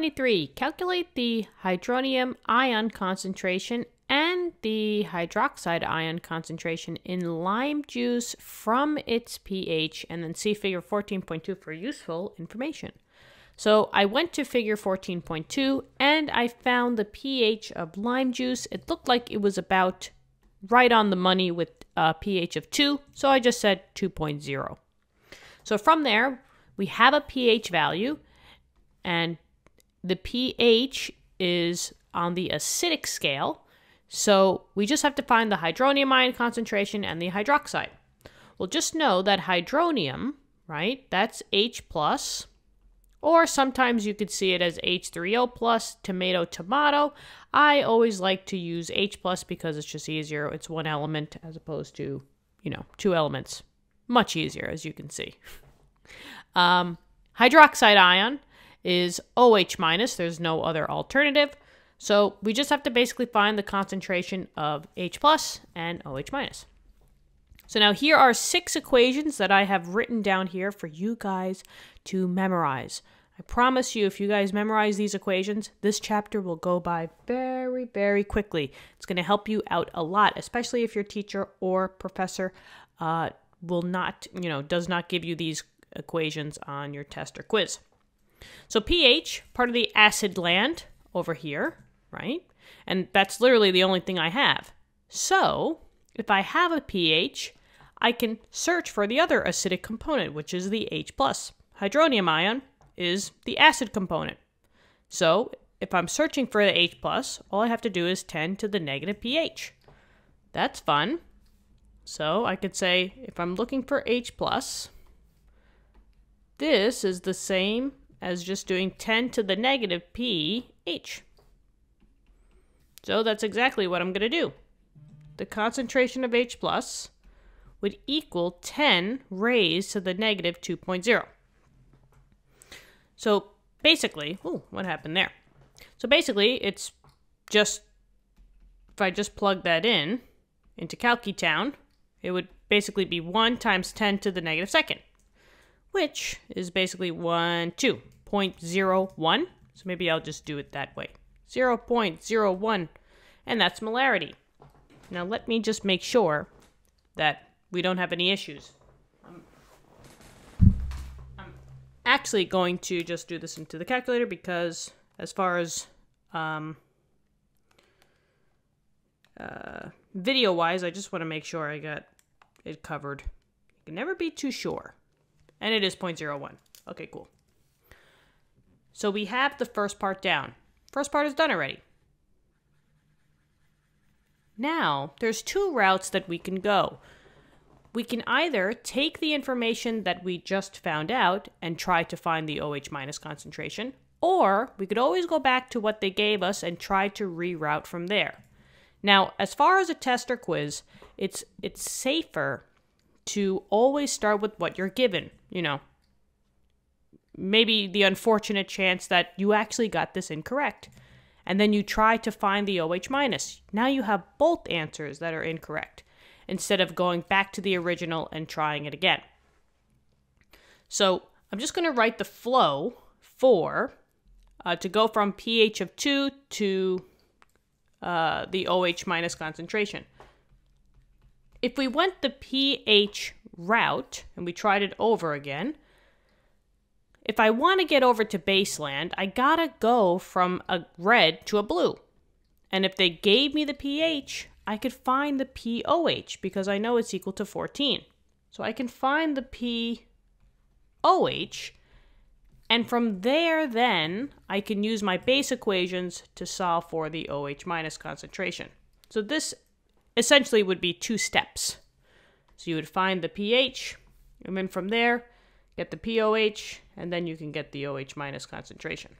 23, calculate the hydronium ion concentration and the hydroxide ion concentration in lime juice from its pH, and then see figure 14.2 for useful information. So I went to figure 14.2 and I found the pH of lime juice. It looked like it was about right on the money with a pH of 2, so I just said 2.0. So from there, we have a pH value, and the pH is on the acidic scale, so we just have to find the hydronium ion concentration and the hydroxide. Well, just know that hydronium, right, that's H+, or sometimes you could see it as H3O plus, tomato, tomato. I always like to use H plus because it's just easier. It's one element as opposed to, you know, two elements. Much easier, as you can see. Hydroxide ion is OH minus. There's no other alternative. So we just have to basically find the concentration of H plus and OH minus. So now here are 6 equations that I have written down here for you guys to memorize. I promise you, if you guys memorize these equations, this chapter will go by very, very quickly. It's going to help you out a lot, especially if your teacher or professor does not give you these equations on your test or quiz. So pH, part of the acid land over here, right? And that's literally the only thing I have. So if I have a pH, I can search for the other acidic component, which is the H+. Hydronium ion is the acid component. So if I'm searching for the H+, all I have to do is 10 to the negative pH. That's fun. So I could say, if I'm looking for H+, this is the same as just doing 10 to the negative pH. So that's exactly what I'm going to do. The concentration of H+ would equal 10 raised to the negative 2.0. So basically, what happened there? So basically, it's just, if I just plug that in, into Calcutown, it would basically be 1 times 10 to the negative second, which is basically 0.01. So maybe I'll just do it that way. 0.01, and that's molarity. Now let me just make sure that we don't have any issues. I'm actually going to just do this into the calculator because as far as video-wise, I just want to make sure I got it covered. You can never be too sure. And it is 0.01. Okay, cool. So we have the first part down. First part is done already. Now, there's 2 routes that we can go. We can either take the information that we just found out and try to find the OH minus concentration, or we could always go back to what they gave us and try to reroute from there. Now, as far as a test or quiz, it's safer to always start with what you're given. You know, maybe the unfortunate chance that you actually got this incorrect. And then you try to find the OH minus. Now you have both answers that are incorrect instead of going back to the original and trying it again. So I'm just going to write the flow for to go from pH of 2 to the OH minus concentration. If we went the pH route and we tried it over again, if I want to get over to baseland, I gotta go from a red to a blue. And if they gave me the pH, I could find the pOH because I know it's equal to 14. So I can find the pOH, and from there then, I can use my base equations to solve for the OH minus concentration. So this essentially would be 2 steps. So you would find the pH, and then from there, get the pOH, and then you can get the OH minus concentration.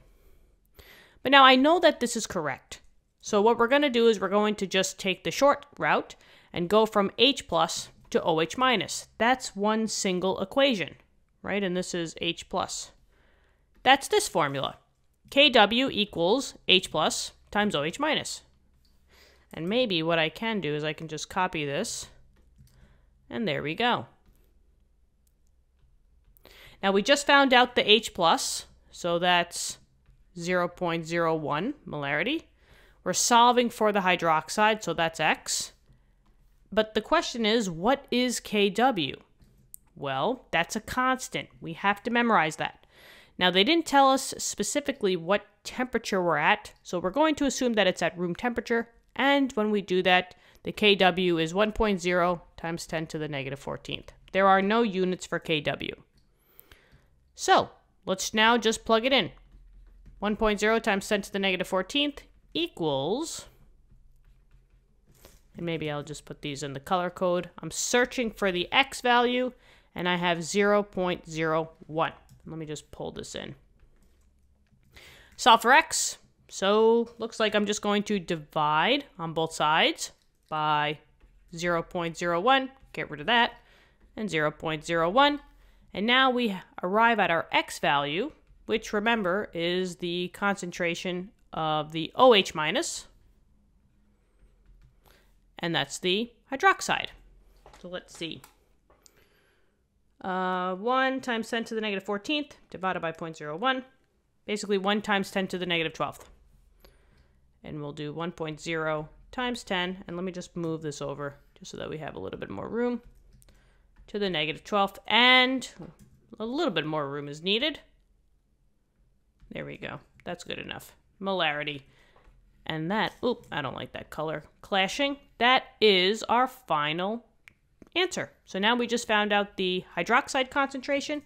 But now I know that this is correct. So what we're going to do is we're going to just take the short route and go from H plus to OH minus. That's one single equation, right? And this is H plus. That's this formula. Kw equals H plus times OH minus. And maybe what I can do is I can just copy this, and there we go. Now we just found out the H+, so that's 0.01 molarity. We're solving for the hydroxide, so that's X. But the question is, what is Kw? Well, that's a constant. We have to memorize that. Now, they didn't tell us specifically what temperature we're at, so we're going to assume that it's at room temperature. And when we do that, the Kw is 1.0 times 10 to the negative 14th. There are no units for Kw. So, let's now just plug it in. 1.0 times 10 to the negative 14th equals, and maybe I'll just put these in the color code. I'm searching for the X value, and I have 0.01. Let me just pull this in. Solve for X. So, looks like I'm just going to divide on both sides by 0.01. Get rid of that. And 0.01. And now we arrive at our X value, which, remember, is the concentration of the OH minus. And that's the hydroxide. So let's see. 1 times 10 to the negative 14th divided by 0.01. Basically 1 times 10 to the negative 12th. And we'll do 1.0 times 10. And let me just move this over just so that we have a little bit more room. To the negative 12th. And a little bit more room is needed. There we go. That's good enough. Molarity. And that, oop, I don't like that color clashing. That is our final answer. So now we just found out the hydroxide concentration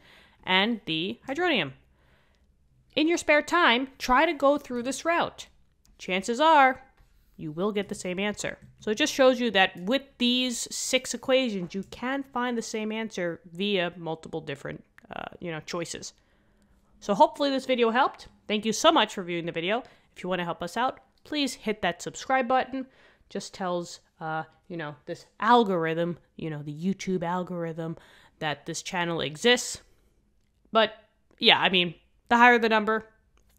and the hydronium. In your spare time, try to go through this route. Chances are you will get the same answer. So it just shows you that with these 6 equations, you can find the same answer via multiple different choices. So hopefully this video helped. Thank you so much for viewing the video. If you want to help us out, please hit that subscribe button. Just tells, this algorithm, the YouTube algorithm, that this channel exists. But yeah, I mean, the higher the number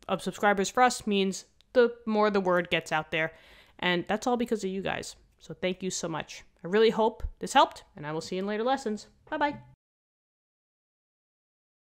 of subscribers for us means the more the word gets out there. And that's all because of you guys. So thank you so much. I really hope this helped, and I will see you in later lessons. Bye-bye.